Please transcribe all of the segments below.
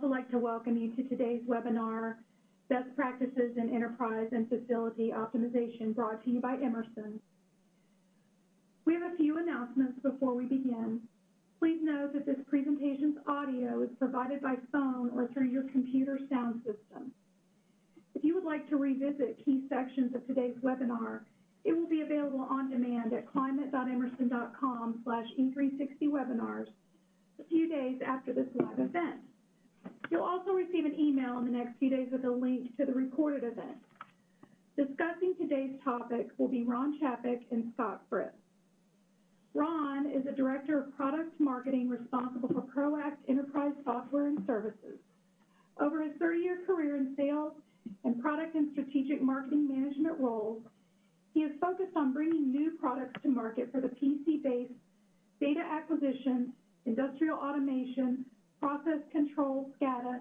also like to welcome you to today's webinar, Best Practices in Enterprise and Facility Optimization, brought to you by Emerson. We have a few announcements before we begin. Please note that this presentation's audio is provided by phone or through your computer sound system. If you would like to revisit key sections of today's webinar, it will be available on demand at climate.emerson.com/e360webinars a few days after this live event. You'll also receive an email in the next few days with a link to the recorded event. Discussing today's topic will be Ron Chapik and Scott Fritz. Ron is the Director of Product Marketing responsible for Proact Enterprise Software and Services. Over his 30-year career in sales and product and strategic marketing management roles, he is focused on bringing new products to market for the PC-based data acquisition, industrial automation, process control, SCADA,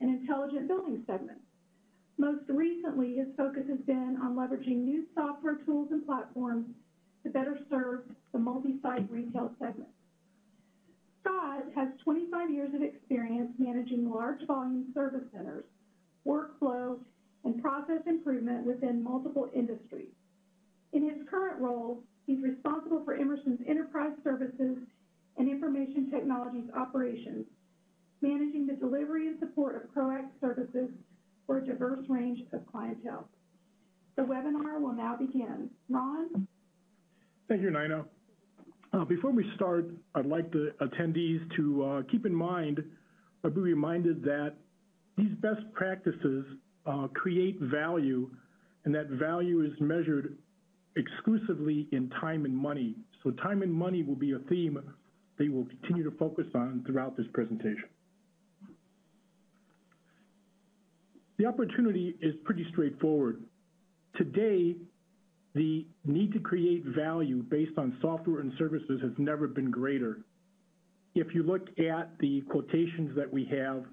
and intelligent building segments. Most recently, his focus has been on leveraging new software tools and platforms to better serve the multi-site retail segment. Scott has 25 years of experience managing large volume service centers, workflow, and process improvement within multiple industries. In his current role, he's responsible for Emerson's enterprise services and information technologies operations, managing the delivery and support of Proact services for a diverse range of clientele. The webinar will now begin. Ron? Thank you, Nina. Before we start, I'd like the attendees to keep in mind or be reminded that these best practices create value, and that value is measured exclusively in time and money. So time and money will be a theme they will continue to focus on throughout this presentation. The opportunity is pretty straightforward. Today, the need to create value based on software and services has never been greater. If you look at the quotations that we have,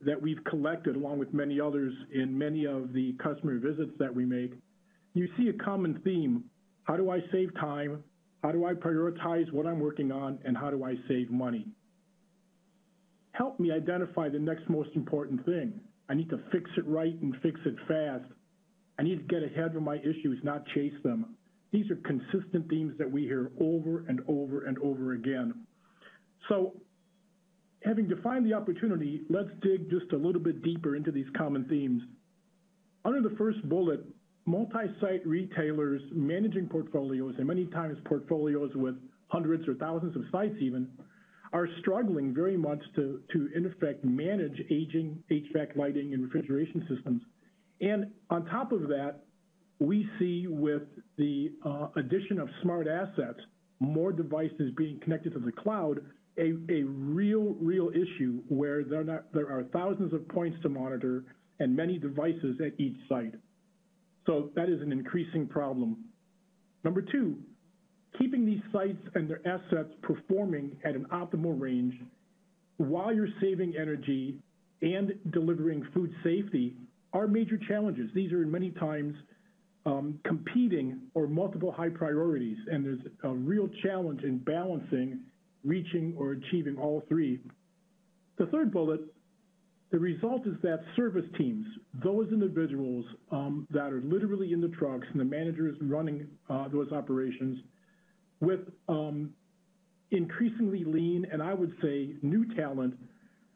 that we've collected along with many others in many of the customer visits that we make, you see a common theme. How do I save time? How do I prioritize what I'm working on? And how do I save money? Help me identify the next most important thing. I need to fix it right and fix it fast. I need to get ahead of my issues, not chase them. These are consistent themes that we hear over and over and over again. So having defined the opportunity, let's dig just a little bit deeper into these common themes. Under the first bullet, multi-site retailers managing portfolios, and many times portfolios with hundreds or thousands of sites even, are struggling very much to in effect manage aging, HVAC, lighting, and refrigeration systems. And on top of that, we see with the addition of smart assets, more devices being connected to the cloud, a real issue where there are thousands of points to monitor and many devices at each site. So that is an increasing problem. Number two, keeping these sites and their assets performing at an optimal range while you're saving energy and delivering food safety are major challenges. These are many times competing or multiple high priorities, and there's a real challenge in balancing, reaching, or achieving all three. The third bullet, the result is that service teams, those individuals that are literally in the trucks and the managers running those operations with increasingly lean and I would say new talent,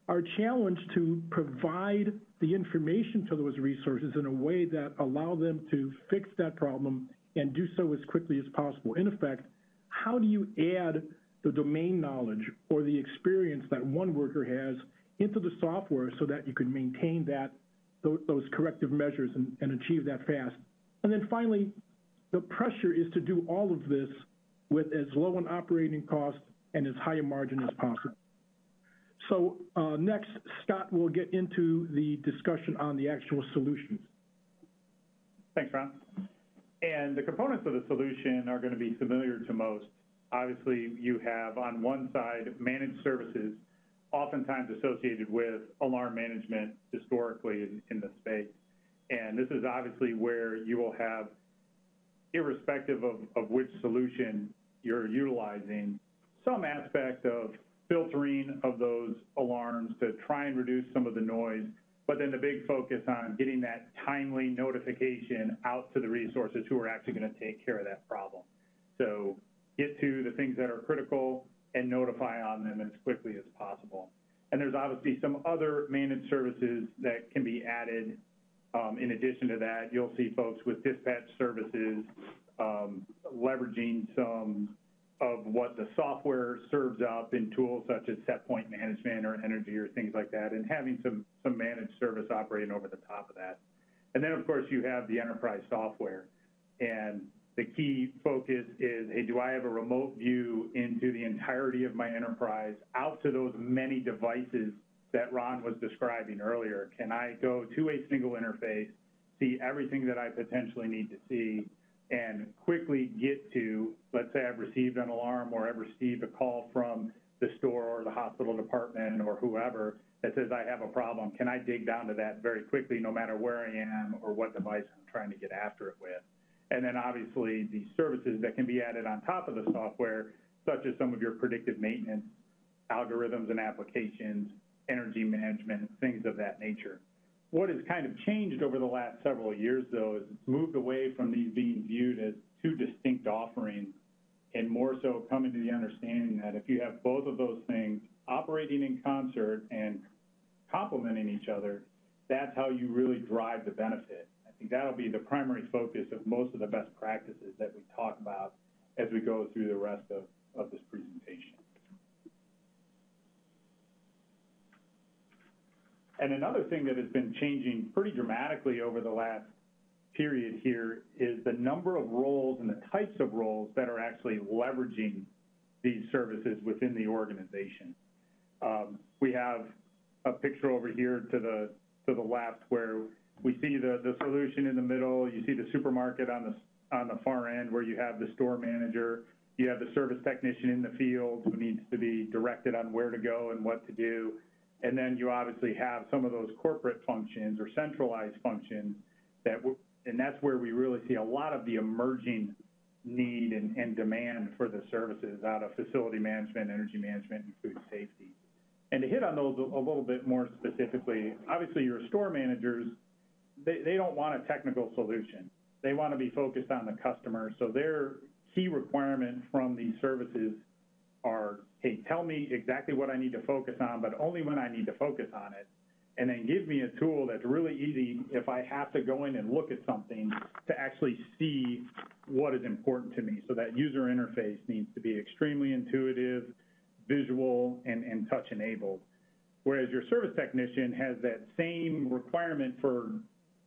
are challenged to provide the information to those resources in a way that allow them to fix that problem and do so as quickly as possible. In effect, how do you add the domain knowledge or the experience that one worker has into the software so that you can maintain that those corrective measures and achieve that fast? And then finally, the pressure is to do all of this with as low an operating cost and as high a margin as possible. So next, Scott will get into the discussion on the actual solutions. Thanks, Ron. And the components of the solution are going to be familiar to most. Obviously, you have on one side managed services, oftentimes associated with alarm management historically in the space. And this is obviously where you will have, irrespective of which solution you're utilizing, some aspect of filtering of those alarms to try and reduce some of the noise, but then the big focus on getting that timely notification out to the resources who are actually going to take care of that problem. So get to the things that are critical and notify on them as quickly as possible. And there's obviously some other managed services that can be added. In addition to that, you'll see folks with dispatch services leveraging some of what the software serves up in tools such as set point management or energy or things like that, and having some managed service operating over the top of that. And then, of course, you have the enterprise software. And the key focus is, hey, do I have a remote view into the entirety of my enterprise out to those many devices that Ron was describing earlier? Can I go to a single interface, see everything that I potentially need to see, and quickly get to, let's say I've received an alarm or I've received a call from the store or the hospital department or whoever that says I have a problem. Can I dig down to that very quickly no matter where I am or what device I'm trying to get after it with? And then obviously the services that can be added on top of the software, such as some of your predictive maintenance algorithms and applications, energy management, things of that nature. What has kind of changed over the last several years, though, is it's moved away from these being viewed as two distinct offerings and more so coming to the understanding that if you have both of those things operating in concert and complementing each other, that's how you really drive the benefit. I think that'll be the primary focus of most of the best practices that we talk about as we go through the rest of this presentation. And another thing that has been changing pretty dramatically over the last period here is the number of roles and the types of roles that are actually leveraging these services within the organization. We have a picture over here to the left where we see the solution in the middle. You see the supermarket on the far end where you have the store manager. You have the service technician in the field who needs to be directed on where to go and what to do. And then you obviously have some of those corporate functions or centralized functions and that's where we really see a lot of the emerging need and demand for the services out of facility management, energy management, and food safety. And to hit on those a little bit more specifically, obviously your store managers, they don't want a technical solution. They want to be focused on the customer. So their key requirement from these services are, hey, tell me exactly what I need to focus on, but only when I need to focus on it. And then give me a tool that's really easy if I have to go in and look at something to actually see what is important to me. So that user interface needs to be extremely intuitive, visual, and touch enabled. Whereas your service technician has that same requirement for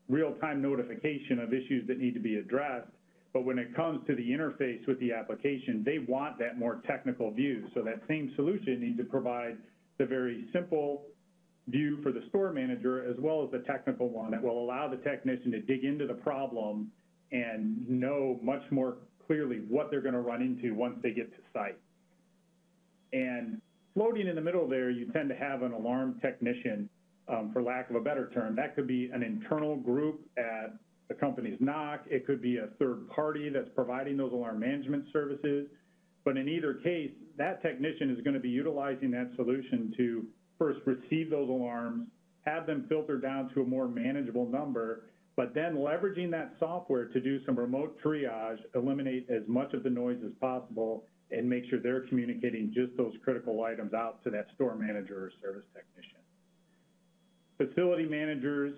real-time notification of issues that need to be addressed. But when it comes to the interface with the application, they want that more technical view. So that same solution needs to provide the very simple view for the store manager as well as the technical one that will allow the technician to dig into the problem and know much more clearly what they're going to run into once they get to site. And floating in the middle there, you tend to have an alarm technician, for lack of a better term. That could be an internal group at the company's NOC. It could be a third party that's providing those alarm management services. But in either case, that technician is going to be utilizing that solution to first receive those alarms, have them filtered down to a more manageable number, but then leveraging that software to do some remote triage, eliminate as much of the noise as possible, and make sure they're communicating just those critical items out to that store manager or service technician. Facility managers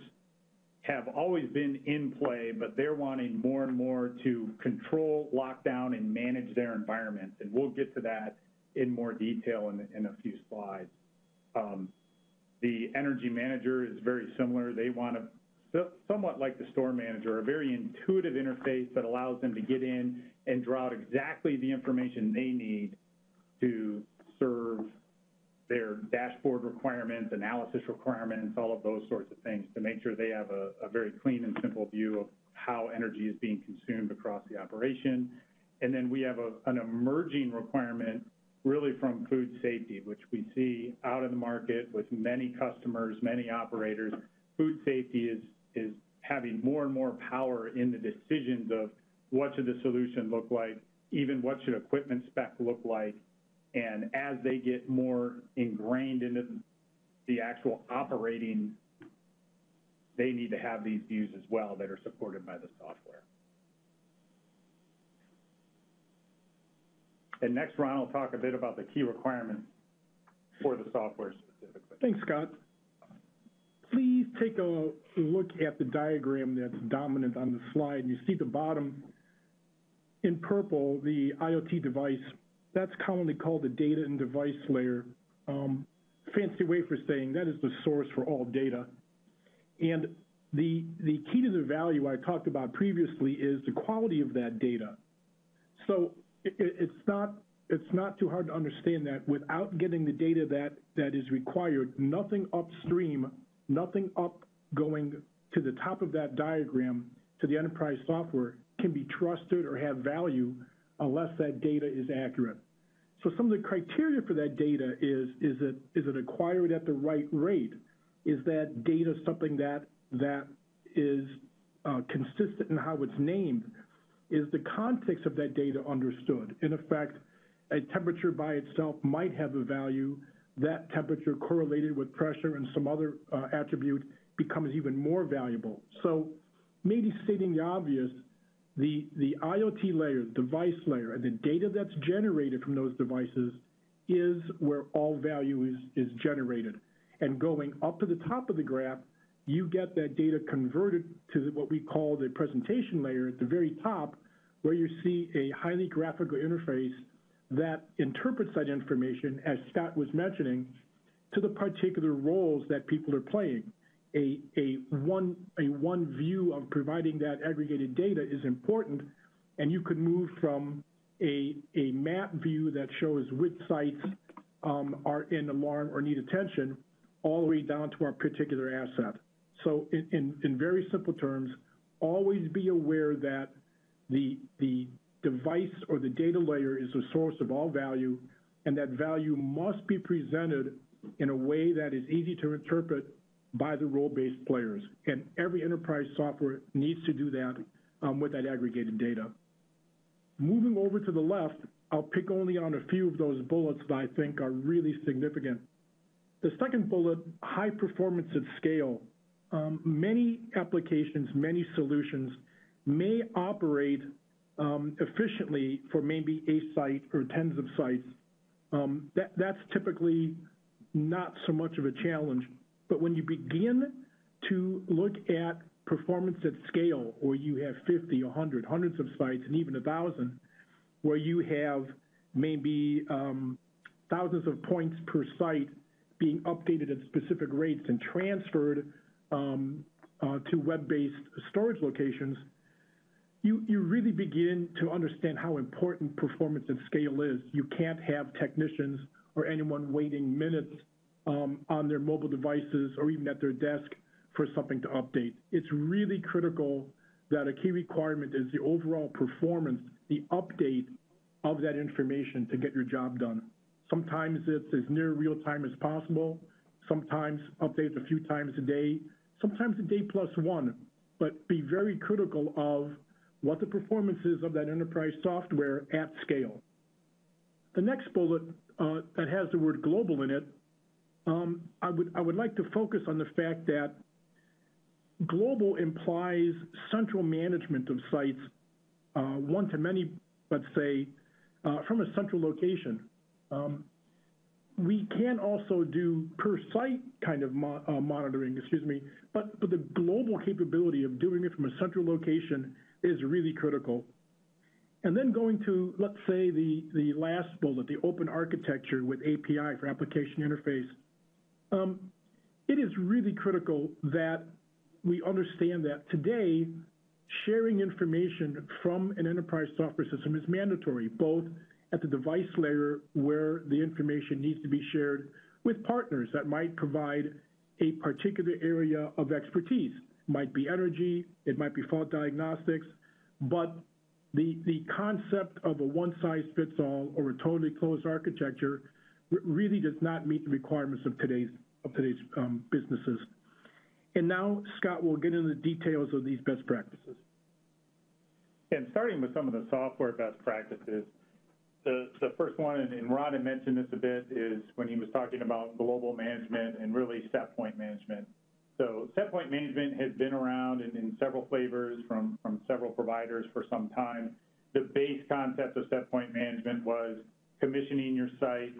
have always been in play, but they're wanting more and more to control, lock down, and manage their environment. And we'll get to that in more detail in a few slides. The energy manager is very similar. They want to, somewhat like the store manager, a very intuitive interface that allows them to get in and draw out exactly the information they need to serve their dashboard requirements, analysis requirements, all of those sorts of things to make sure they have a very clean and simple view of how energy is being consumed across the operation. And then we have an emerging requirement really from food safety, which we see out in the market with many customers, many operators. Food safety is having more and more power in the decisions of what should the solution look like, even what should equipment spec look like, And as they get more ingrained into the actual operating, they need to have these views as well that are supported by the software. And next, Ron will talk a bit about the key requirements for the software specifically. Thanks, Scott. Please take a look at the diagram that's dominant on the slide. You see the bottom in purple, the IoT device. That's commonly called the data and device layer. Fancy way for saying that is the source for all data. And the key to the value I talked about previously is the quality of that data. So it's not too hard to understand that without getting the data that is required, nothing upstream, nothing up going to the top of that diagram to the enterprise software can be trusted or have value unless that data is accurate. So some of the criteria for that data is it acquired at the right rate? Is that data something that is consistent in how it's named? Is the context of that data understood? In effect, a temperature by itself might have a value. That temperature correlated with pressure and some other attribute becomes even more valuable. So maybe stating the obvious, the IoT layer, device layer, and the data that's generated from those devices is where all value is generated. And going up to the top of the graph, you get that data converted to what we call the presentation layer at the very top, where you see a highly graphical interface that interprets that information, as Scott was mentioning, to the particular roles that people are playing. A one view of providing that aggregated data is important, and you could move from a map view that shows which sites are in alarm or need attention all the way down to our particular asset. So in very simple terms, always be aware that the device or the data layer is the source of all value, and that value must be presented in a way that is easy to interpret by the role-based players. And every enterprise software needs to do that with that aggregated data. Moving over to the left, I'll pick only on a few of those bullets that I think are really significant. The second bullet, high performance at scale. Many applications, many solutions may operate efficiently for maybe a site or tens of sites. That's typically not so much of a challenge. But when you begin to look at performance at scale, where you have 50, 100, hundreds of sites, and even 1,000, where you have maybe thousands of points per site being updated at specific rates and transferred to web-based storage locations, you really begin to understand how important performance at scale is. You can't have technicians or anyone waiting minutes on their mobile devices or even at their desk for something to update. It's really critical that a key requirement is the overall performance, the update of that information to get your job done. Sometimes it's as near real time as possible. Sometimes updates a few times a day, sometimes a day plus one, but be very critical of what the performance is of that enterprise software at scale. The next bullet that has the word global in it, I would like to focus on the fact that global implies central management of sites, one to many, let's say, from a central location. We can also do per site kind of monitoring, excuse me, but the global capability of doing it from a central location is really critical. And then going to, let's say, the last bullet, the open architecture with API for application interface. It is really critical that we understand that today, sharing information from an enterprise software system is mandatory, both at the device layer where the information needs to be shared with partners that might provide a particular area of expertise. It might be energy, it might be fault diagnostics, but the concept of a one-size-fits-all or a totally closed architecture really does not meet the requirements of today's businesses. And now Scott will get into the details of these best practices. And starting with some of the software best practices, The first one, and Ron had mentioned this a bit, is when he was talking about global management and really set point management. So set point management has been around in several flavors from several providers for some time. The base concept of set point management was commissioning your site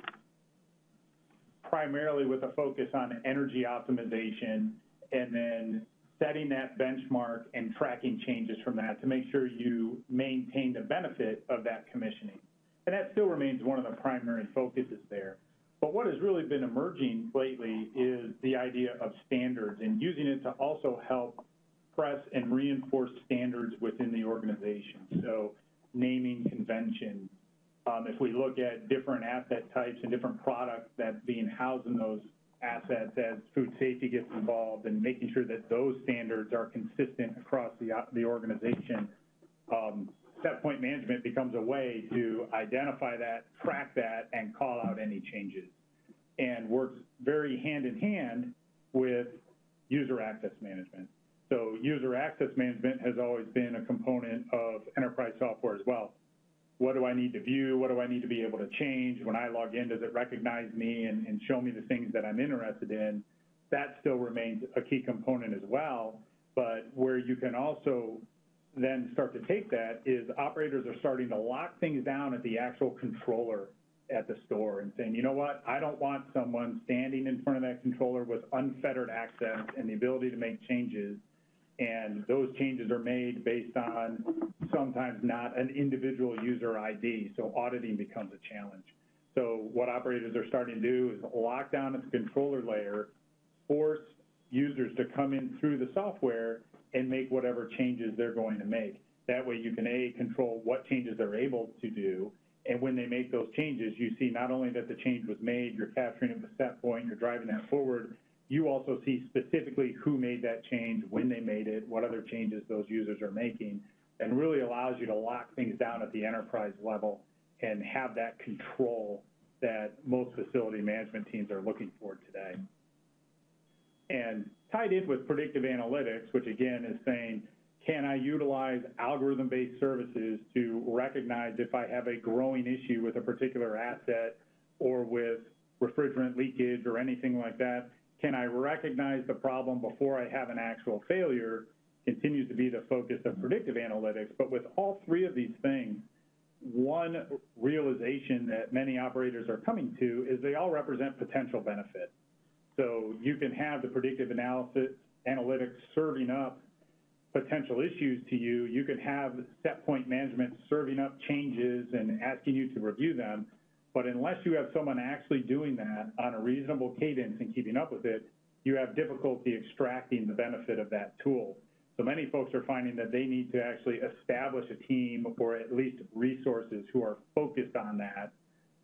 primarily with a focus on energy optimization, and then setting that benchmark and tracking changes from that to make sure you maintain the benefit of that commissioning. And that still remains one of the primary focuses there. But what has really been emerging lately is the idea of standards and using it to also help press and reinforce standards within the organization. So naming convention. If we look at different asset types and different products that's being housed in those assets as food safety gets involved, and making sure that those standards are consistent across the organization, set point management becomes a way to identify that, track that, and call out any changes, and works very hand in hand with user access management. So user access management has always been a component of enterprise software as well. What do I need to view? What do I need to be able to change? When I log in, does it recognize me and show me the things that I'm interested in? That still remains a key component as well, but where you can also then start to take that is operators are starting to lock things down at the actual controller at the store and saying, you know what, I don't want someone standing in front of that controller with unfettered access and the ability to make changes, and those changes are made based on sometimes not an individual user ID, so auditing becomes a challenge. So what operators are starting to do is lock down at the controller layer, force users to come in through the software and make whatever changes they're going to make. That way you can, A, control what changes they're able to do, and when they make those changes, you see not only that the change was made, you're capturing it with set point, you're driving that forward, you also see specifically who made that change, when they made it, what other changes those users are making, and really allows you to lock things down at the enterprise level and have that control that most facility management teams are looking for today. And tied in with predictive analytics, which again is saying, can I utilize algorithm-based services to recognize if I have a growing issue with a particular asset or with refrigerant leakage or anything like that? Can I recognize the problem before I have an actual failure? Continues to be the focus of predictive analytics. But with all three of these things, one realization that many operators are coming to is they all represent potential benefit. So you can have the predictive analytics serving up potential issues to you. You can have set point management serving up changes and asking you to review them. But unless you have someone actually doing that on a reasonable cadence and keeping up with it, you have difficulty extracting the benefit of that tool. So many folks are finding that they need to actually establish a team or at least resources who are focused on that.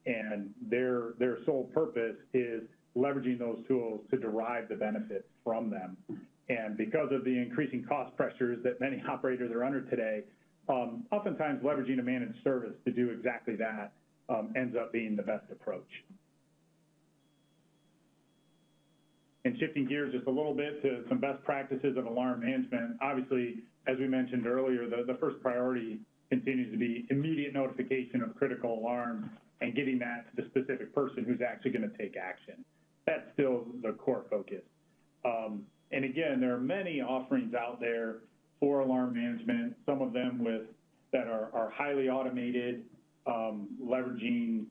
And their sole purpose is leveraging those tools to derive the benefits from them. And because of the increasing cost pressures that many operators are under today, oftentimes leveraging a managed service to do exactly that ends up being the best approach. And shifting gears just a little bit to some best practices of alarm management. Obviously, as we mentioned earlier, the first priority continues to be immediate notification of critical alarms and getting that to the specific person who's actually going to take action. That's still the core focus. And again, there are many offerings out there for alarm management, some of them that are highly automated, leveraging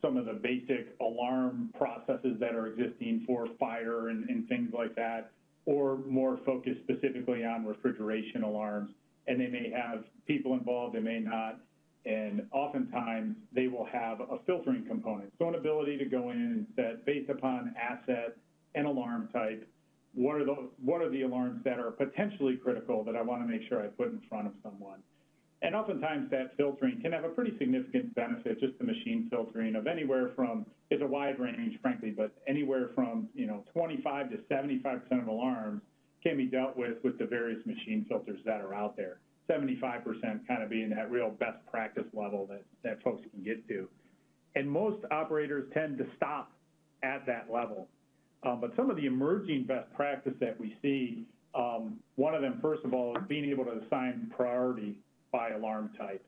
some of the basic alarm processes that are existing for fire and things like that, or more focused specifically on refrigeration alarms. And they may have people involved, they may not, and oftentimes they will have a filtering component. So an ability to go in and set, based upon asset and alarm type, what are the alarms that are potentially critical that I want to make sure I put in front of someone? And oftentimes that filtering can have a pretty significant benefit, just the machine filtering of anywhere from, it's a wide range, frankly, but anywhere from 25 to 75% of alarms can be dealt with the various machine filters that are out there. 75% kind of being that real best practice level that folks can get to. And most operators tend to stop at that level. But some of the emerging best practice that we see, one of them, first of all, is being able to assign priority by alarm type.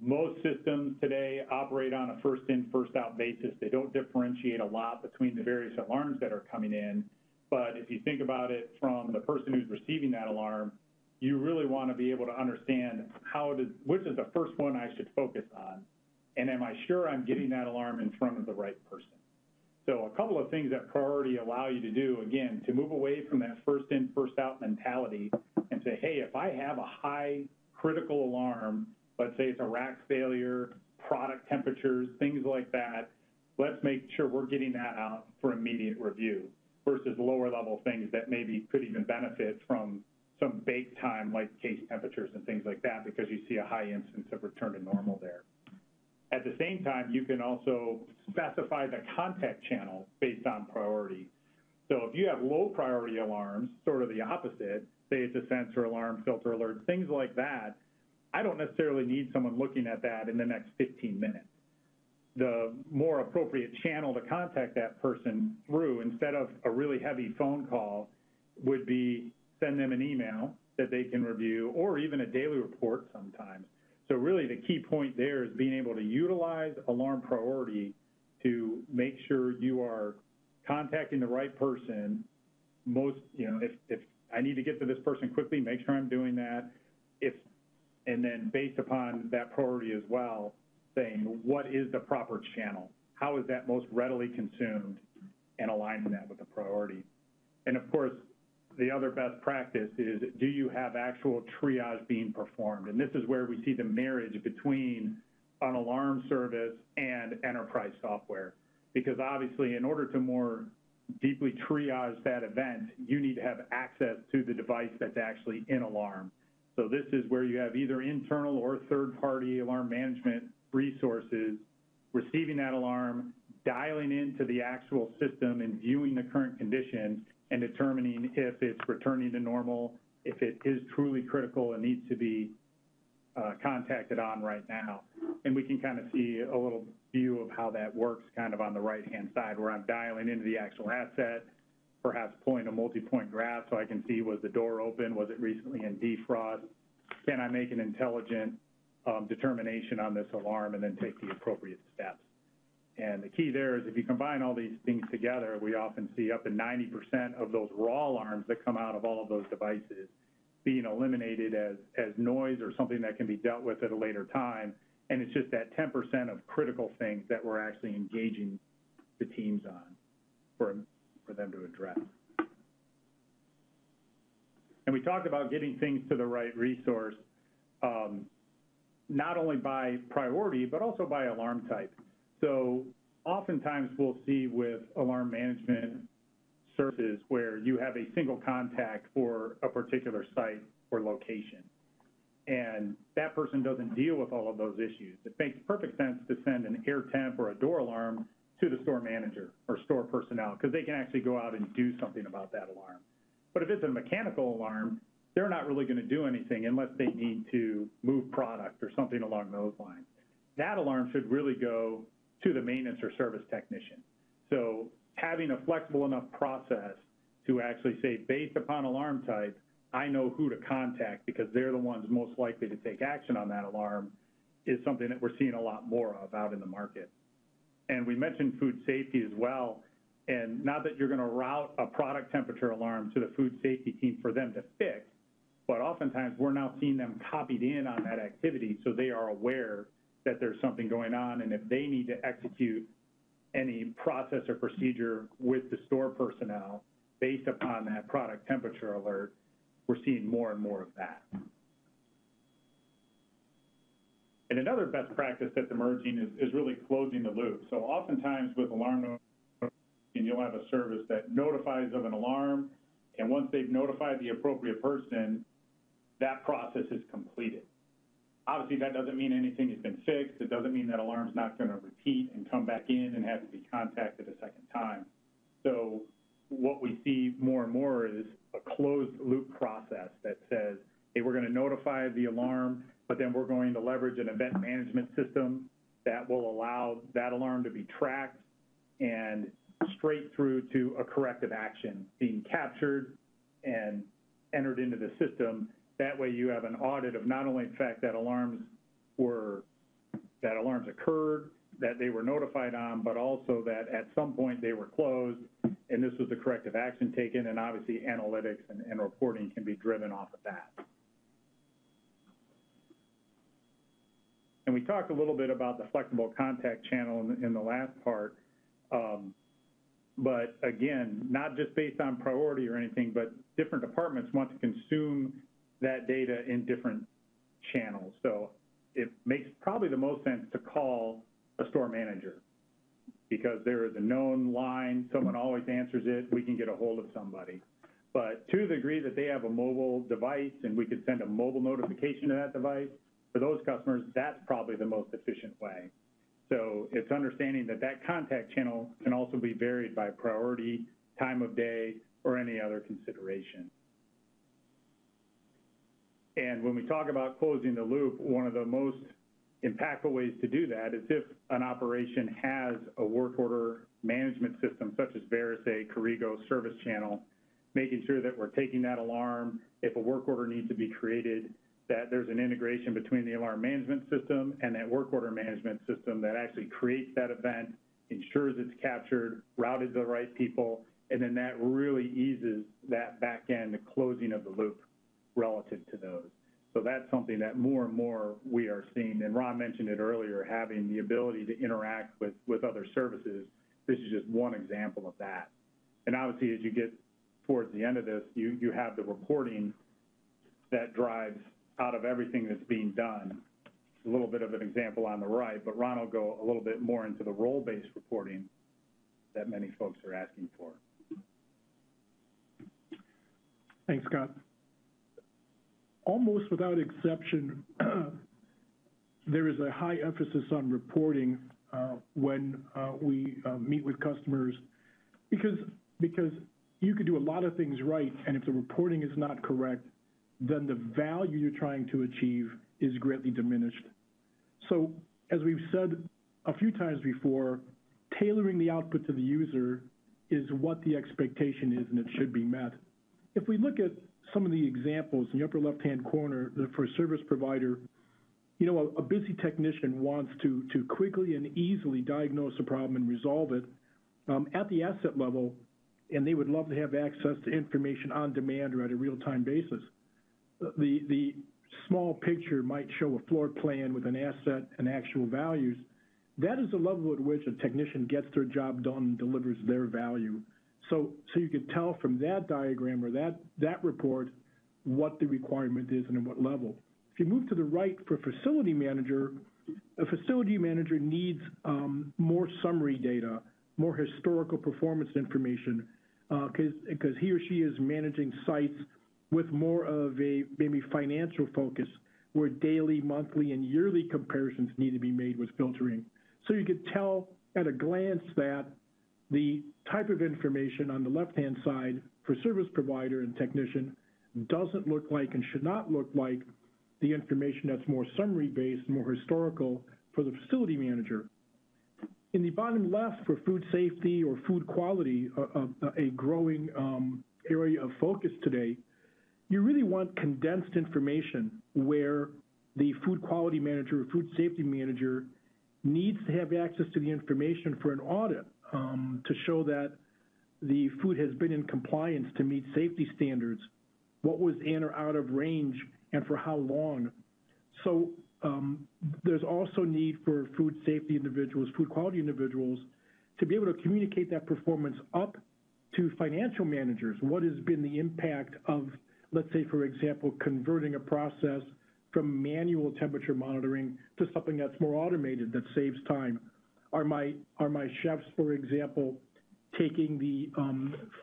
Most systems today operate on a first-in, first-out basis. They don't differentiate a lot between the various alarms that are coming in. But if you think about it from the person who's receiving that alarm, you really want to be able to understand which is the first one I should focus on, and am I sure I'm getting that alarm in front of the right person? So a couple of things that priority allow you to do, again, to move away from that first-in, first-out mentality and say, hey, if I have a high critical alarm, let's say it's a rack failure, product temperatures, things like that, let's make sure we're getting that out for immediate review versus lower-level things that maybe could even benefit from some bake time like case temperatures and things like that because you see a high incidence of return to normal there. At the same time, you can also specify the contact channel based on priority. So if you have low priority alarms, sort of the opposite, say it's a sensor alarm, filter alert, things like that, I don't necessarily need someone looking at that in the next 15 minutes. The more appropriate channel to contact that person through, instead of a really heavy phone call, would be send them an email that they can review or even a daily report sometimes. So really the key point there is being able to utilize alarm priority to make sure you are contacting the right person. If I need to get to this person quickly, make sure I'm doing that. And then based upon that priority as well, saying what is the proper channel? How is that most readily consumed and aligning that with the priority? And of course, the other best practice is, do you have actual triage being performed? And this is where we see the marriage between an alarm service and enterprise software. Because obviously, in order to more deeply triage that event, you need to have access to the device that's actually in alarm. So this is where you have either internal or third-party alarm management resources receiving that alarm, dialing into the actual system and viewing the current condition, and determining if it's returning to normal, if it is truly critical and needs to be contacted on right now. And we can kind of see a little view of how that works kind of on the right-hand side where I'm dialing into the actual asset, perhaps pulling a multi-point graph so I can see, was the door open, was it recently in defrost, can I make an intelligent determination on this alarm and then take the appropriate steps. And the key there is if you combine all these things together, we often see up to 90% of those raw alarms that come out of all of those devices being eliminated as noise or something that can be dealt with at a later time. And it's just that 10% of critical things that we're actually engaging the teams on for them to address. And we talked about getting things to the right resource, not only by priority, but also by alarm type. So oftentimes we'll see with alarm management services where you have a single contact for a particular site or location, and that person doesn't deal with all of those issues. It makes perfect sense to send an air temp or a door alarm to the store manager or store personnel because they can actually go out and do something about that alarm. But if it's a mechanical alarm, they're not really going to do anything unless they need to move product or something along those lines. That alarm should really go to the maintenance or service technician. So having a flexible enough process to actually say, based upon alarm type, I know who to contact because they're the ones most likely to take action on that alarm is something that we're seeing a lot more of out in the market. And we mentioned food safety as well. And not that you're going to route a product temperature alarm to the food safety team for them to fix, but oftentimes we're now seeing them copied in on that activity so they are aware that there's something going on, and if they need to execute any process or procedure with the store personnel based upon that product temperature alert, we're seeing more and more of that. And another best practice that's emerging is really closing the loop. So oftentimes with alarm notification, you'll have a service that notifies of an alarm, and once they've notified the appropriate person, that process is completed. Obviously, that doesn't mean anything has been fixed. It doesn't mean that alarm's not going to repeat and come back in and have to be contacted a second time. So what we see more and more is a closed-loop process that says, hey, we're going to notify the alarm, but then we're going to leverage an event management system that will allow that alarm to be tracked and straight through to a corrective action being captured and entered into the system. That way you have an audit of not only the fact that alarms were that alarms occurred, that they were notified on, but also that at some point they were closed and this was the corrective action taken, and obviously analytics and reporting can be driven off of that. And we talked a little bit about the flexible contact channel in the last part, but again, not just based on priority or anything, but different departments want to consume that data in different channels. So it makes probably the most sense to call a store manager because there is a known line, someone always answers it, we can get a hold of somebody. But to the degree that they have a mobile device and we could send a mobile notification to that device, for those customers, that's probably the most efficient way. So it's understanding that that contact channel can also be varied by priority, time of day, or any other consideration. And when we talk about closing the loop, one of the most impactful ways to do that is if an operation has a work order management system such as VeriSE, Corrigo, Service Channel, making sure that we're taking that alarm, if a work order needs to be created, that there's an integration between the alarm management system and that work order management system that actually creates that event, ensures it's captured, routed to the right people, and then that really eases that back end, the closing of the loop relative to those. So that's something that more and more we are seeing. And Ron mentioned it earlier, having the ability to interact with other services. This is just one example of that. And obviously, as you get towards the end of this, you have the reporting that drives out of everything that's being done. A little bit of an example on the right, but Ron will go a little bit more into the role-based reporting that many folks are asking for. Thanks, Scott. Almost without exception, there is a high emphasis on reporting when we meet with customers because you could do a lot of things right, and if the reporting is not correct, then the value you're trying to achieve is greatly diminished. So as we've said a few times before, tailoring the output to the user is what the expectation is, and it should be met. If we look at some of the examples in the upper left-hand corner for a service provider, you know, a busy technician wants to quickly and easily diagnose a problem and resolve it at the asset level, and they would love to have access to information on demand or at a real-time basis. The small picture might show a floor plan with an asset and actual values. That is the level at which a technician gets their job done and delivers their value. So you could tell from that diagram or that report what the requirement is and at what level. If you move to the right for facility manager, a facility manager needs more summary data, more historical performance information, because he or she is managing sites with more of a maybe financial focus where daily, monthly, and yearly comparisons need to be made with filtering. So you could tell at a glance that the type of information on the left-hand side for service provider and technician doesn't look like and should not look like the information that's more summary-based, more historical for the facility manager. In the bottom left for food safety or food quality, a growing area of focus today, you really want condensed information where the food quality manager or food safety manager needs to have access to the information for an audit. To show that the food has been in compliance to meet safety standards, what was in or out of range, and for how long. So there's also need for food safety individuals, food quality individuals, to be able to communicate that performance up to financial managers. What has been the impact of, let's say, for example, converting a process from manual temperature monitoring to something that's more automated, that saves time? Are my chefs, for example, taking the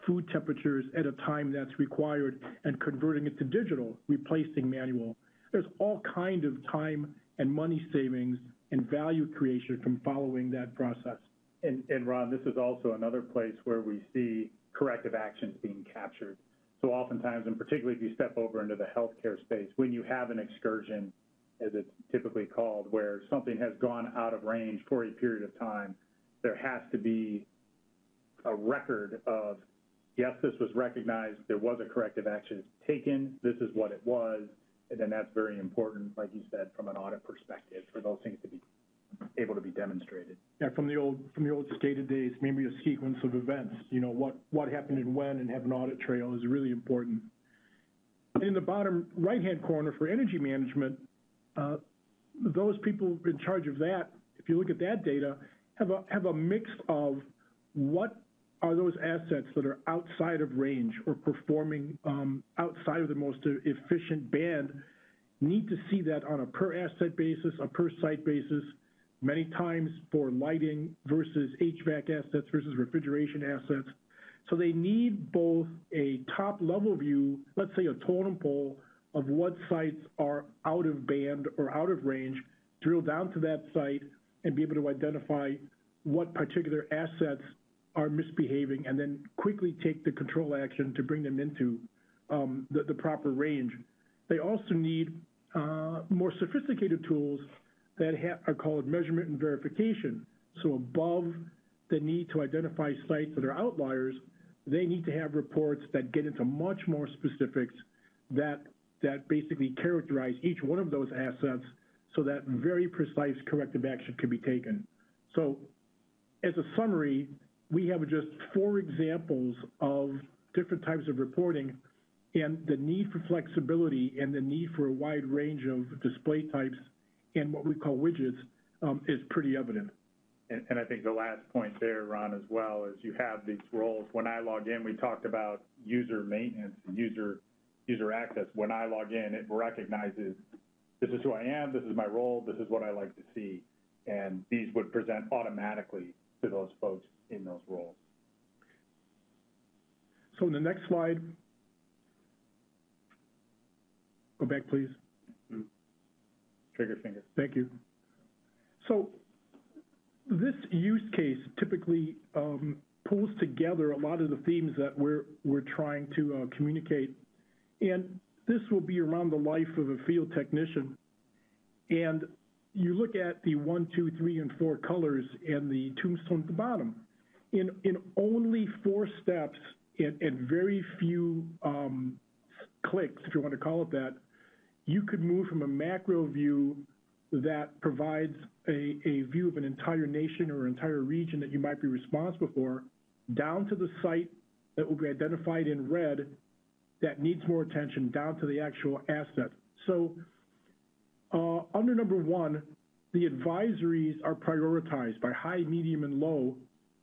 food temperatures at a time that's required and converting it to digital, replacing manual? There's all kind of time and money savings and value creation from following that process. And Ron, this is also another place where we see corrective actions being captured. So oftentimes, and particularly if you step over into the healthcare space, when you have an excursion, as it's typically called, where something has gone out of range for a period of time, there has to be a record of, yes, this was recognized, there was a corrective action taken, this is what it was, and then that's very important, like you said, from an audit perspective, for those things to be able to be demonstrated. Yeah, from the old SCADA days, maybe a sequence of events. You know, what happened and when, and have an audit trail is really important. In the bottom right-hand corner for energy management, those people in charge of that, if you look at that data, have a mix of what are those assets that are outside of range or performing outside of the most efficient band. Need to see that on a per asset basis, a per site basis, many times for lighting versus HVAC assets versus refrigeration assets. So they need both a top level view, let's say a totem pole of what sites are out of band or out of range, drill down to that site and be able to identify what particular assets are misbehaving and then quickly take the control action to bring them into the proper range. They also need more sophisticated tools that are called measurement and verification. So above the need to identify sites that are outliers, they need to have reports that get into much more specifics that basically characterize each one of those assets so that very precise corrective action can be taken. So as a summary, we have just 4 examples of different types of reporting and the need for flexibility and the need for a wide range of display types and what we call widgets is pretty evident. And I think the last point there, Ron, as well, is you have these roles. When I log in, we talked about user maintenance, user access. When I log in, it recognizes this is who I am, this is my role, this is what I like to see. And these would present automatically to those folks in those roles. So in the next slide, go back, please. Trigger finger. Thank you. So this use case typically pulls together a lot of the themes that we're trying to communicate. And this will be around the life of a field technician. And you look at the 1, 2, 3, and 4 colors and the tombstone at the bottom. In only 4 steps and very few clicks, if you want to call it that, you could move from a macro view that provides a view of an entire nation or entire region that you might be responsible for, down to the site that will be identified in red that needs more attention, down to the actual asset. So under number 1, the advisories are prioritized by high, medium, and low,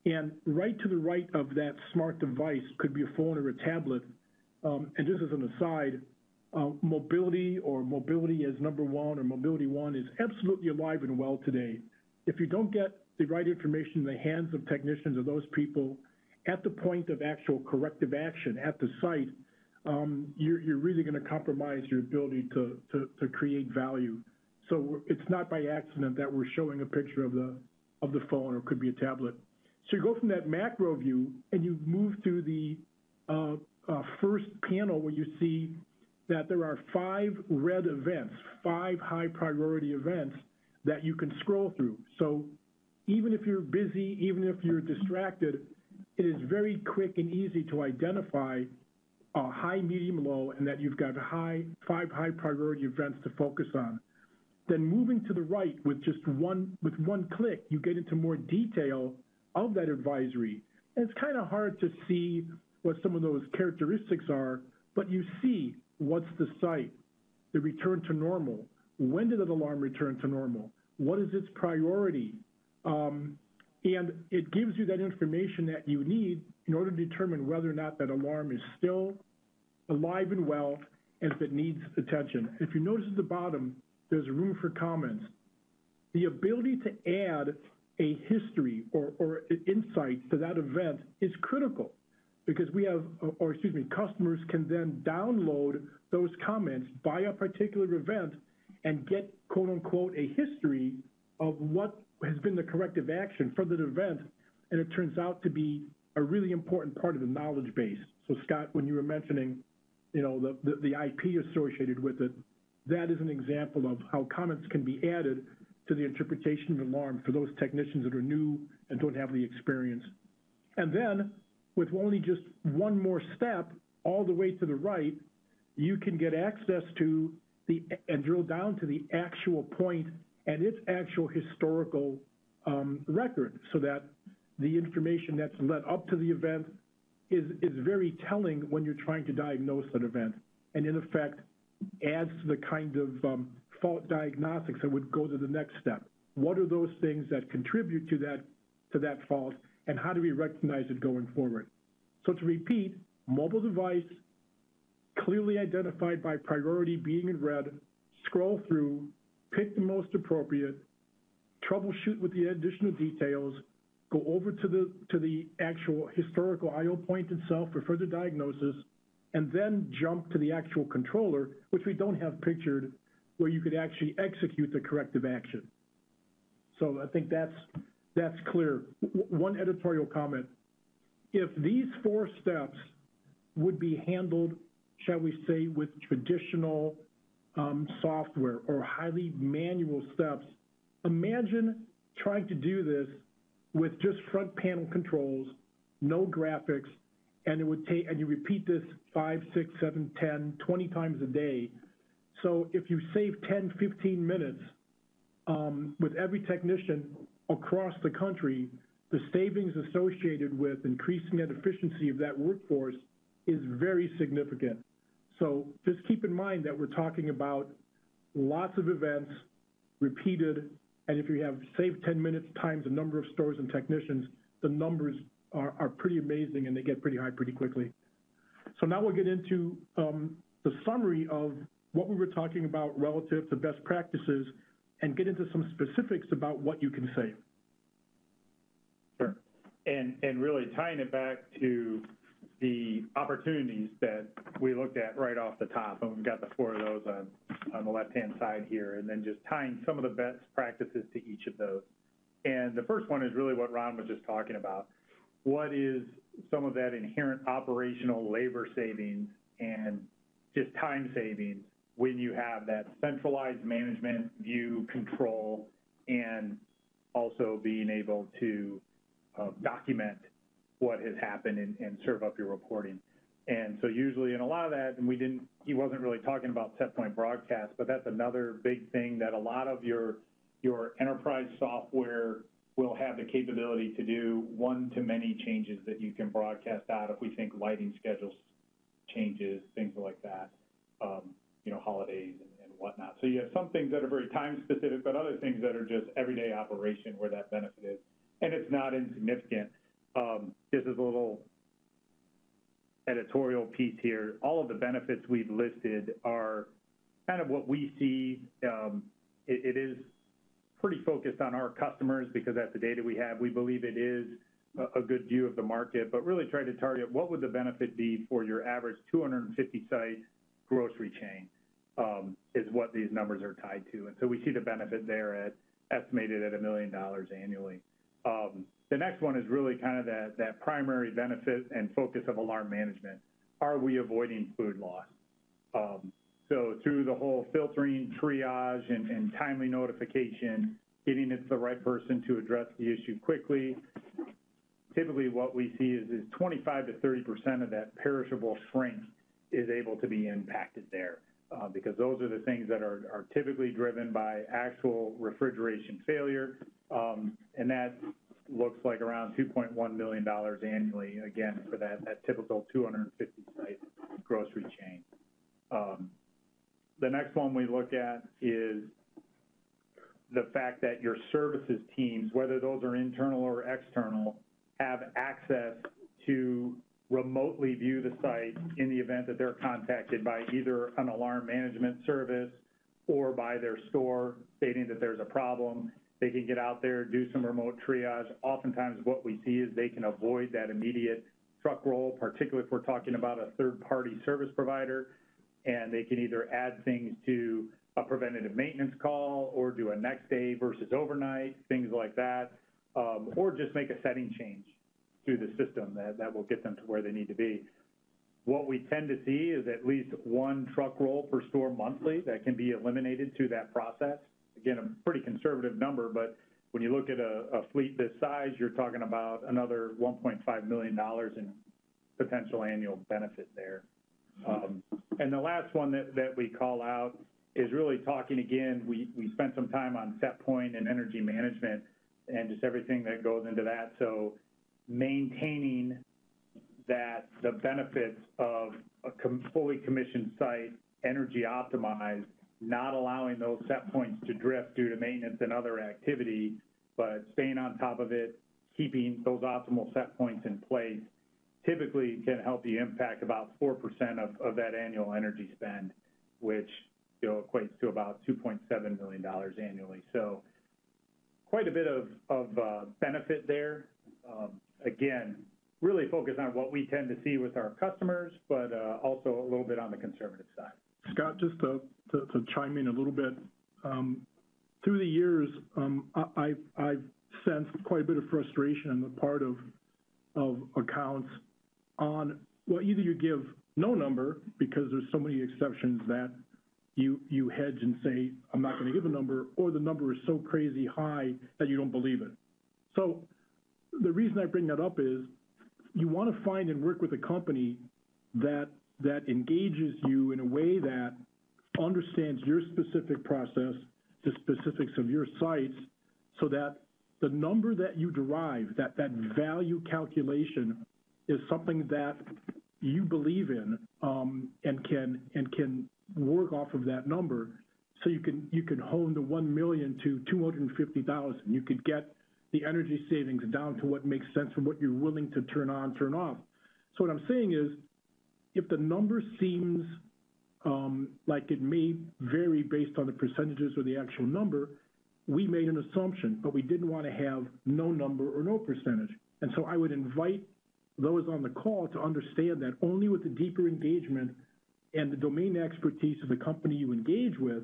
and right to the right of that smart device could be a phone or a tablet. And just as an aside, mobility or mobility as number 1 or mobility 1 is absolutely alive and well today. If you don't get the right information in the hands of technicians or those people at the point of actual corrective action at the site, you're really going to compromise your ability to create value. So it's not by accident that we're showing a picture of the phone or could be a tablet. So you go from that macro view and you move to the first panel where you see that there are 5 red events, 5 high priority events that you can scroll through. So even if you're busy, even if you're distracted, it is very quick and easy to identify high, medium, low, and that you've got 5 high priority events to focus on. Then moving to the right with just one click, you get into more detail of that advisory. And it's kind of hard to see what some of those characteristics are, but you see what's the site, the return to normal, when did that alarm return to normal, what is its priority, and it gives you that information that you need in order to determine whether or not that alarm is still alive and well and if it needs attention. If you notice at the bottom, there's room for comments. The ability to add a history or insight to that event is critical, because we have, or excuse me, customers can then download those comments by a particular event and get, quote unquote, a history of what has been the corrective action for that event, and it turns out to be a really important part of the knowledge base. So Scott, when you were mentioning, you know, the IP associated with it, that is an example of how comments can be added to the interpretation of alarm for those technicians that are new and don't have the experience. And then, with only just one more step all the way to the right, you can get access to and drill down to the actual point and its actual historical record, so that the information that's led up to the event is very telling when you're trying to diagnose an event, and in effect adds to the kind of fault diagnostics that would go to the next step. What are those things that contribute to that fault, and how do we recognize it going forward? So to repeat, mobile device, clearly identified by priority being in red, scroll through, pick the most appropriate, troubleshoot with the additional details, go over to the actual historical I/O point itself for further diagnosis, and then jump to the actual controller, which we don't have pictured, where you could actually execute the corrective action. So I think that's clear. One editorial comment. If these four steps would be handled, shall we say, with traditional software or highly manual steps, imagine trying to do this with just front panel controls, no graphics, and it would take, and you repeat this 5, 6, 7, 10, 20 times a day. So if you save 10, 15 minutes with every technician across the country, the savings associated with increasing that efficiency of that workforce is very significant. So just keep in mind that we're talking about lots of events repeated, and if you have saved 10 minutes times the number of stores and technicians, the numbers are pretty amazing, and they get pretty high pretty quickly. So now we'll get into the summary of what we were talking about relative to best practices and get into some specifics about what you can save. Sure. And really tying it back to the opportunities that we looked at right off the top, and we've got the four of those on the left-hand side here, and then just tying some of the best practices to each of those. And the first one is really what Ron was just talking about. What is some of that inherent operational labor savings and just time savings when you have that centralized management view, control, and also being able to document what has happened and serve up your reporting. And so usually in a lot of that, and he wasn't really talking about set point broadcast, but that's another big thing that a lot of your enterprise software will have the capability to do one-to-many changes that you can broadcast out if we think lighting schedules changes, things like that, holidays and whatnot. So you have some things that are very time-specific, but other things that are just everyday operation where that benefit is. And it's not insignificant. This is a little editorial piece here. All of the benefits we've listed are kind of what we see. It is pretty focused on our customers because that's the data we have. We believe it is a good view of the market, but really try to target what would the benefit be for your average 250-site grocery chain is what these numbers are tied to. And so we see the benefit there estimated at $1 million annually. The next one is really kind of that primary benefit and focus of alarm management. Are we avoiding food loss? So through the whole filtering, triage, and timely notification, getting it to the right person to address the issue quickly, typically what we see is 25 to 30% of that perishable shrink is able to be impacted there, because those are the things that are typically driven by actual refrigeration failure, and that looks like around $2.1 million annually, again, for that typical 250-site grocery chain. The next one we look at is the fact that your services teams, whether those are internal or external, have access to remotely view the site in the event that they're contacted by either an alarm management service or by their store stating that there's a problem. They can get out there, do some remote triage. Oftentimes what we see is they can avoid that immediate truck roll, particularly if we're talking about a third-party service provider, and they can either add things to a preventative maintenance call or do a next day versus overnight, things like that, or just make a setting change through the system that will get them to where they need to be. What we tend to see is at least one truck roll per store monthly that can be eliminated through that process. Again, a pretty conservative number, but when you look at a fleet this size, you're talking about another $1.5 million in potential annual benefit there. And the last one that we call out is really talking again. We spent some time on set point and energy management and just everything that goes into that. So maintaining that the benefits of a fully commissioned site, energy optimized, not allowing those set points to drift due to maintenance and other activity, but staying on top of it, keeping those optimal set points in place, typically can help you impact about 4% of that annual energy spend, which equates to about $2.7 million annually. So quite a bit of benefit there. Again, really focus on what we tend to see with our customers, but also a little bit on the conservative side. Scott, just to chime in a little bit, through the years, I've sensed quite a bit of frustration on the part of accounts on, well, either you give no number because there's so many exceptions that you hedge and say, I'm not going to give a number, or the number is so crazy high that you don't believe it. So the reason I bring that up is you want to find and work with a company that engages you in a way that understands your specific process, the specifics of your sites, so that the number that you derive, that value calculation, is something that you believe in and can work off of that number. So you can hone the 1 million to 250,000. You could get the energy savings down to what makes sense from what you're willing to turn on, turn off. So what I'm saying is, if the number seems like it may vary based on the percentages or the actual number, we made an assumption, but we didn't want to have no number or no percentage. And so I would invite those on the call to understand that only with the deeper engagement and the domain expertise of the company you engage with,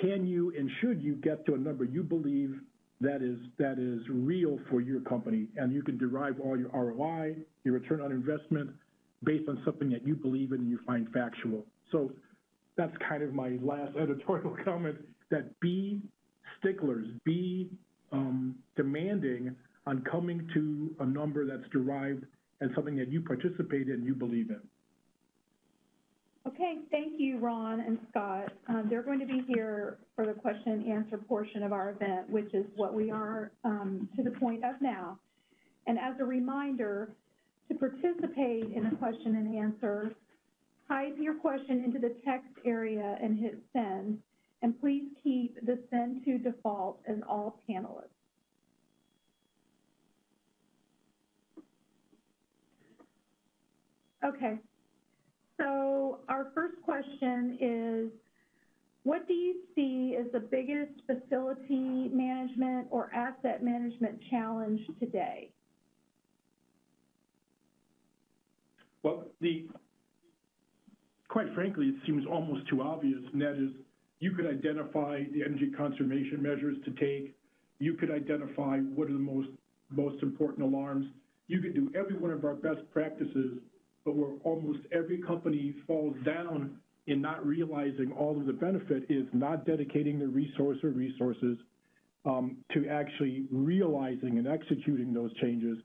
can you and should you get to a number you believe that is real for your company, and you can derive all your ROI, your return on investment, based on something that you believe in and you find factual. So that's kind of my last editorial comment, that be sticklers, be demanding on coming to a number that's derived as something that you participate in and you believe in. Okay, thank you, Ron and Scott. They're going to be here for the question and answer portion of our event, which is what we are to the point of now. And as a reminder, to participate in the question and answer, type your question into the text area and hit send, and please keep the send to default as all panelists. Okay, so our first question is, what do you see as the biggest facility management or asset management challenge today? Well, quite frankly, it seems almost too obvious, and that is, you could identify the energy conservation measures to take. You could identify what are the most important alarms. You could do every one of our best practices, but where almost every company falls down in not realizing all of the benefit is not dedicating their resource or resources to actually realizing and executing those changes,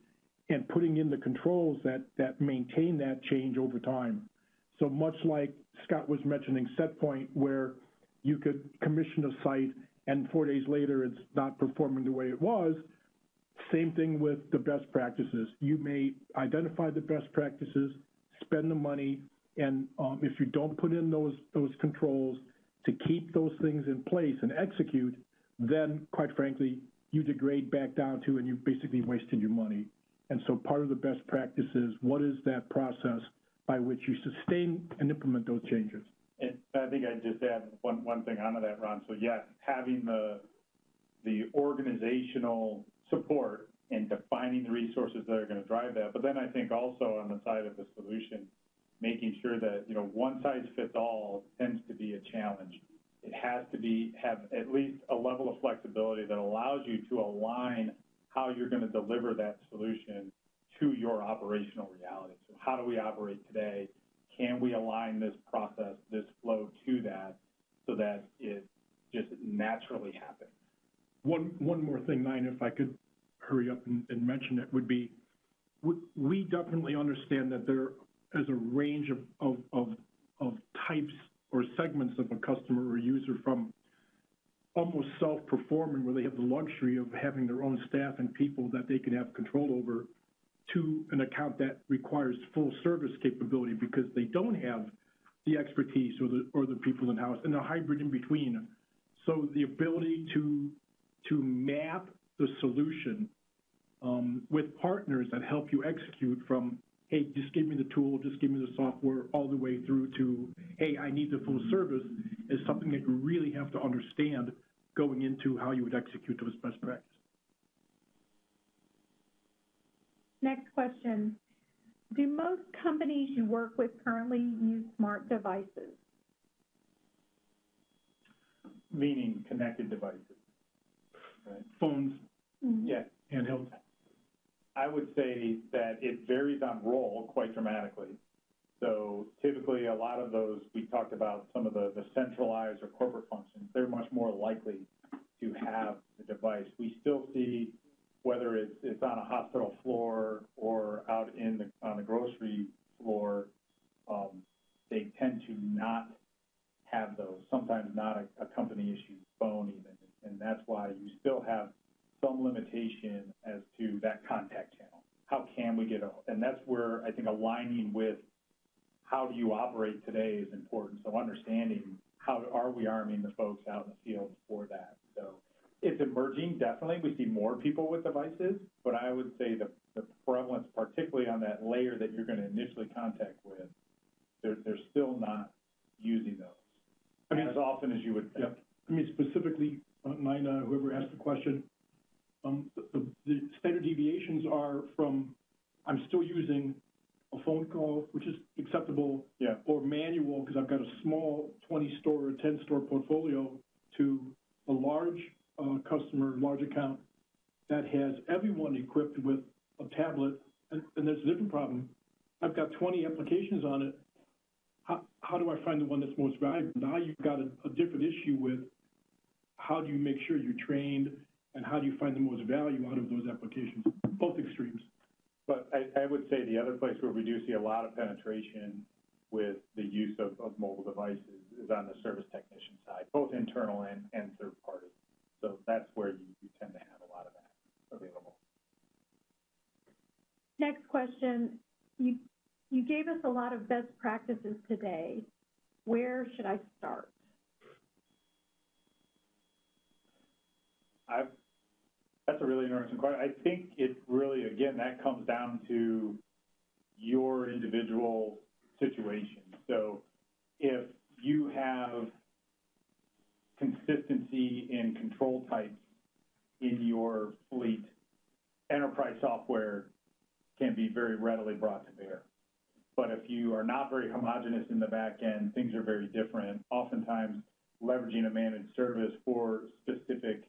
and putting in the controls that maintain that change over time. So much like Scott was mentioning set point, where you could commission a site and 4 days later it's not performing the way it was, same thing with the best practices. You may identify the best practices, spend the money, and if you don't put in those controls to keep those things in place and execute, then quite frankly, you degrade back down to and you've basically wasted your money. And so part of the best practice is, what is that process by which you sustain and implement those changes? And I think I'd just add one thing onto that, Ron. So yes, having the organizational support and defining the resources that are going to drive that. But then I think also on the side of the solution, making sure that one size fits all tends to be a challenge. It has to have at least a level of flexibility that allows you to align how you're going to deliver that solution to your operational reality. So how do we operate today? Can we align this process, this flow to that, so that it just naturally happens? One more thing, Nina, if I could hurry up and mention it, would be, we definitely understand that there is a range of types or segments of a customer or user from almost self-performing, where they have the luxury of having their own staff and people that they can have control over, to an account that requires full service capability because they don't have the expertise or the people in-house, and a hybrid in between. So the ability to map the solution with partners that help you execute from, hey, just give me the tool, just give me the software, all the way through to, hey, I need the full service, is something that you really have to understand going into how you would execute those best practices. Next question. Do most companies you work with currently use smart devices? Meaning connected devices, right? Phones. Mm-hmm. Yeah. Handheld. I would say that it varies on role quite dramatically. So typically a lot of those, we talked about some of the centralized or corporate functions, they're much more likely to have the device. We still see, whether it's on a hospital floor or out in the, on the grocery floor, they tend to not have those, sometimes not a company issued phone even. And that's why you still have some limitation as to that contact channel. How can we get out? And that's where I think aligning with how do you operate today is important. So understanding how are we arming the folks out in the field for that. So it's emerging, definitely. We see more people with devices, but I would say the prevalence, particularly on that layer that you're going to initially contact with, they're still not using those. I mean, as often as you would think. Yeah. I mean, specifically, Nina, whoever asked the question, the standard deviations are from, I'm still using a phone call, which is acceptable, yeah, or manual, because I've got a small 20-store or 10-store portfolio, to a large customer, large account that has everyone equipped with a tablet. And there's a different problem. I've got 20 applications on it. How do I find the one that's most valuable? Now you've got a different issue with how do you make sure you're trained and how do you find the most value out of those applications, both extremes. But I would say the other place where we do see a lot of penetration with the use of mobile devices is on the service technician side, both internal and third party. So that's where you tend to have a lot of that available. Next question. You gave us a lot of best practices today. Where should I start? That's a really interesting question. I think it really, again, that comes down to your individual situation. So if you have consistency in control types in your fleet, enterprise software can be very readily brought to bear. But if you are not very homogeneous in the back end, things are very different. Oftentimes, leveraging a managed service for specific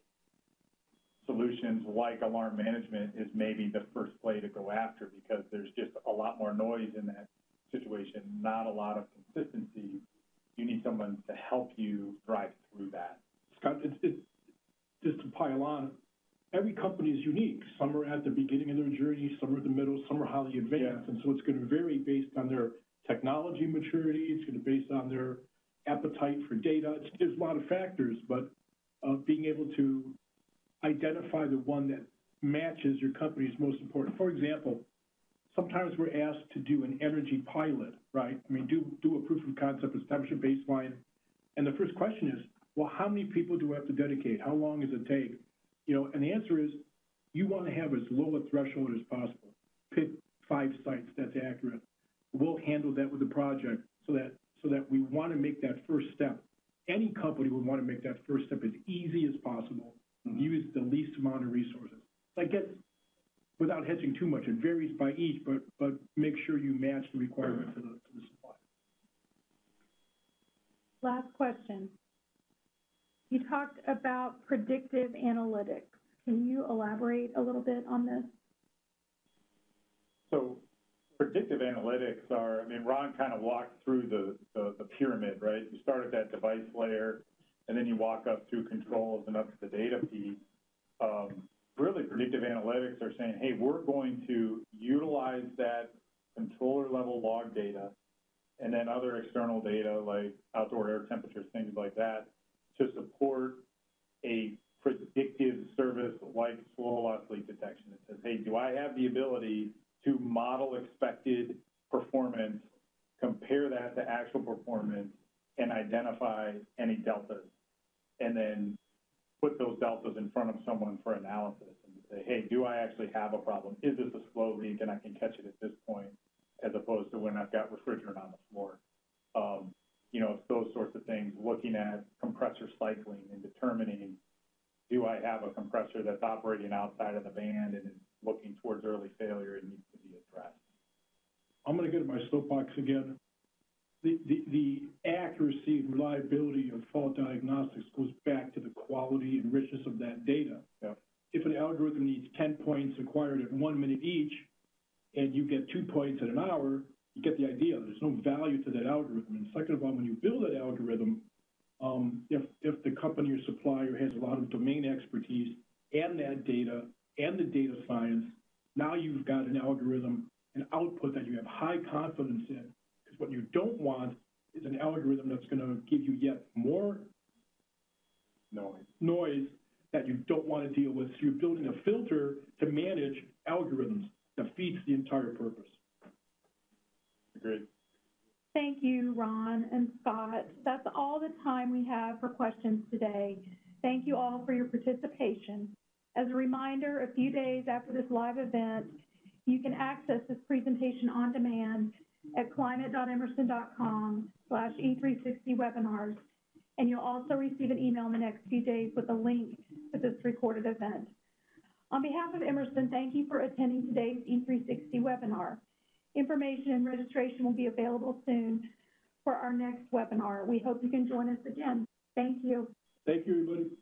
solutions like alarm management is maybe the first play to go after, because there's just a lot more noise in that situation, not a lot of consistency. You need someone to help you drive through that. Scott, it's just to pile on, every company is unique. Some are at the beginning of their journey, some are at the middle, some are highly advanced. Yeah. And so it's going to vary based on their technology maturity. It's going to be based on their appetite for data. There's a lot of factors, but being able to identify the one that matches your company's most important. For example, sometimes we're asked to do an energy pilot, right? I mean, do a proof of concept, establish a baseline. And the first question is, well, how many people do I have to dedicate? How long does it take? You know, and the answer is, you want to have as low a threshold as possible. Pick 5 sites, that's accurate. We'll handle that with the project so that we want to make that first step. Any company would want to make that first step as easy as possible. Mm-hmm. Use the least amount of resources. I guess, without hedging too much, it varies by each, but make sure you match the requirement to the supplier. Last question. You talked about predictive analytics. Can you elaborate a little bit on this? So predictive analytics are, I mean, Ron kind of walked through the pyramid, right? You start at that device layer, and then you walk up through controls and up to the data piece. Really, predictive analytics are saying, hey, we're going to utilize that controller level log data and then other external data like outdoor air temperatures, things like that, to support a predictive service like soil loss leak detection that says, hey, do I have the ability to model expected performance, compare that to actual performance, and identify any deltas, and then put those deltas in front of someone for analysis and say, hey, do I actually have a problem? Is this a slow leak and I can catch it at this point, as opposed to when I've got refrigerant on the floor? You know, it's those sorts of things, looking at compressor cycling and determining, do I have a compressor that's operating outside of the band and is looking towards early failure and needs to be addressed? I'm going to go to my soapbox again. The accuracy and reliability of fault diagnostics goes back to the quality and richness of that data. Yeah. If an algorithm needs 10 points acquired at 1 minute each, and you get 2 points at an hour, you get the idea. There's no value to that algorithm. And second of all, when you build that algorithm, if the company or supplier has a lot of domain expertise and that data and the data science, now you've got an algorithm, an output that you have high confidence in. Because what you don't want is an algorithm that's going to give you yet more noise that you don't want to deal with. So you're building a filter to manage algorithms. Defeats the entire purpose. Agreed. Thank you, Ron and Scott. That's all the time we have for questions today. Thank you all for your participation. As a reminder, a few days after this live event, you can access this presentation on demand at climate.emerson.com/e360webinars, and you'll also receive an email in the next few days with a link to this recorded event. On behalf of Emerson, thank you for attending today's E360 webinar. Information and registration will be available soon for our next webinar. We hope you can join us again. Thank you. Thank you, everybody.